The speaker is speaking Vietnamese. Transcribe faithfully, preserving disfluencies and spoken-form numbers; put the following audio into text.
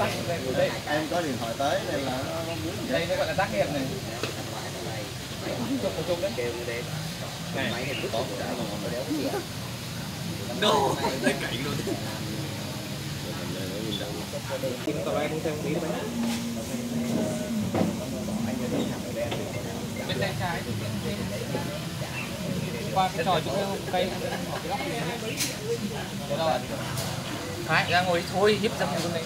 Em có điện thoại tới nên là nó muốn vậy. Đây nó gọi là tắt em này. Chụp một chung đấy. Kêu đi. Máy thì có đã còn nó đéo gì. Đồ, nó cậy luôn. Kim tàu em muốn thêm tí nữa. Bên tay trái qua cái trò chỗ cây góc này ra ngồi thôi hiếp ra luôn này.